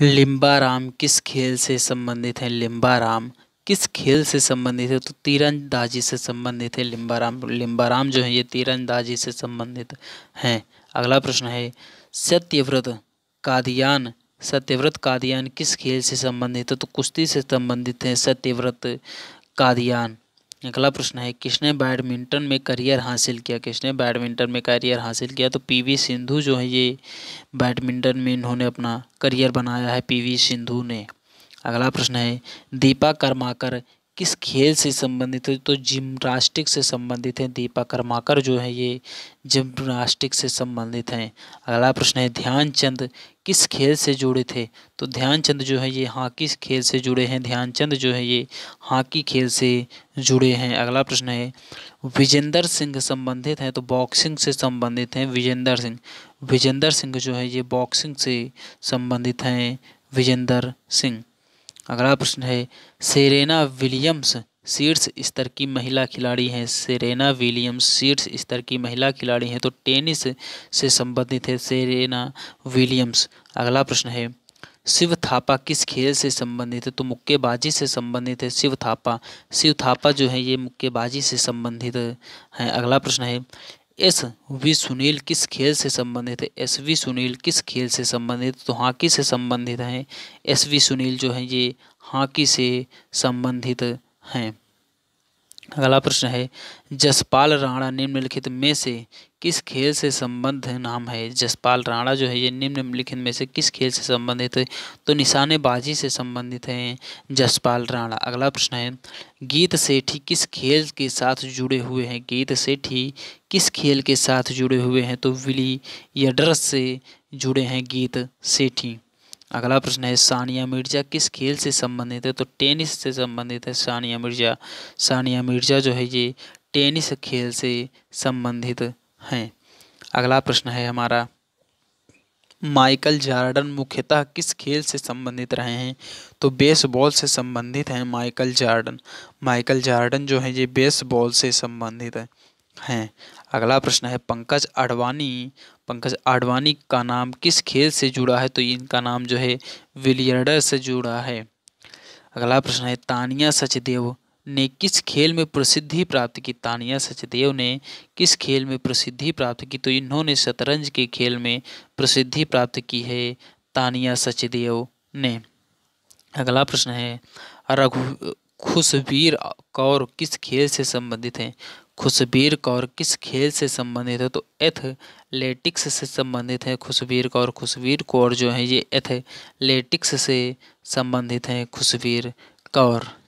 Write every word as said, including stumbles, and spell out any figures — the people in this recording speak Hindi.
लिम्बाराम किस खेल से संबंधित है? लिम्बाराम किस खेल से संबंधित है? तो तीरंदाजी से संबंधित है लिम्बाराम। लिम्बाराम जो है ये तीरंदाजी से संबंधित हैं। अगला प्रश्न है सत्यव्रत कादियान। सत्यव्रत कादियान किस खेल से संबंधित है? तो कुश्ती से संबंधित हैं सत्यव्रत कादियान। अगला प्रश्न है किसने बैडमिंटन में करियर हासिल किया? किसने बैडमिंटन में करियर हासिल किया? तो पीवी सिंधु जो है ये बैडमिंटन में इन्होंने अपना करियर बनाया है, पीवी सिंधु ने। अगला प्रश्न है दीपा कर्माकर किस खेल से संबंधित है? तो जिम्नास्टिक से संबंधित है। दीपा कर्माकर जो है ये जिम्नास्टिक से संबंधित हैं। अगला प्रश्न है ध्यानचंद किस खेल से जुड़े थे? तो ध्यानचंद जो है ये हॉकी खेल से जुड़े हैं। ध्यानचंद जो है ये हॉकी खेल से जुड़े हैं। अगला प्रश्न है विजेंद्र सिंह संबंधित हैं, तो बॉक्सिंग से संबंधित हैं विजेंद्र सिंह। विजेंद्र सिंह जो है ये बॉक्सिंग से संबंधित हैं विजेंद्र सिंह। अगला प्रश्न है सेरेना विलियम्स शीर्ष स्तर की महिला खिलाड़ी हैं। सेरेना विलियम्स शीर्ष स्तर की महिला खिलाड़ी हैं, तो टेनिस से संबंधित है सेरेना विलियम्स। अगला प्रश्न है शिव थापा किस खेल से संबंधित है? तो मुक्केबाजी से संबंधित है शिव थापा। शिव थापा जो है ये मुक्केबाजी से संबंधित हैं। अगला प्रश्न है एसवी सुनील किस खेल से संबंधित है? एसवी सुनील किस खेल से संबंधित? तो हॉकी से संबंधित हैं। एसवी सुनील जो है ये हॉकी से संबंधित हैं। अगला प्रश्न है जसपाल राणा निम्नलिखित में से किस खेल से संबंध नाम है? जसपाल राणा जो है ये निम्नलिखित में से किस खेल से संबंधित है? तो निशानेबाजी से संबंधित हैं जसपाल राणा। अगला प्रश्न है गीत सेठी किस खेल के साथ जुड़े हुए हैं? गीत सेठी किस खेल के साथ जुड़े हुए हैं? तो विलियम्स से जुड़े हैं गीत सेठी। अगला प्रश्न है सानिया मिर्जा किस खेल से संबंधित है? तो टेनिस से संबंधित है सानिया मिर्जा। सानिया मिर्जा जो है ये टेनिस खेल से संबंधित हैं। अगला प्रश्न है हमारा माइकल जॉर्डन मुख्यतः किस खेल से संबंधित रहे हैं? तो बेसबॉल से संबंधित हैं माइकल जॉर्डन। माइकल जॉर्डन जो है ये बेसबॉल से संबंधित है हैं। अगला प्रश्न है पंकज आडवाणी पंकज आडवाणी का नाम किस खेल से जुड़ा है? तो इनका नाम जो है विलियर्डर से जुड़ा है। अगला प्रश्न है तानिया सचदेव ने किस खेल में प्रसिद्धि प्राप्त की? तानिया सचदेव ने किस खेल में प्रसिद्धि प्राप्त की? तो इन्होंने शतरंज के खेल में प्रसिद्धि प्राप्त की है तानिया सचदेव ने। अगला प्रश्न है रघु खुशबीर कौर किस खेल से संबंधित हैं? खुशबीर कौर किस खेल से संबंधित है? तो एथलेटिक्स से संबंधित है खुशबीर कौर। खुशबीर कौर जो है ये एथलेटिक्स से संबंधित है खुशबीर कौर।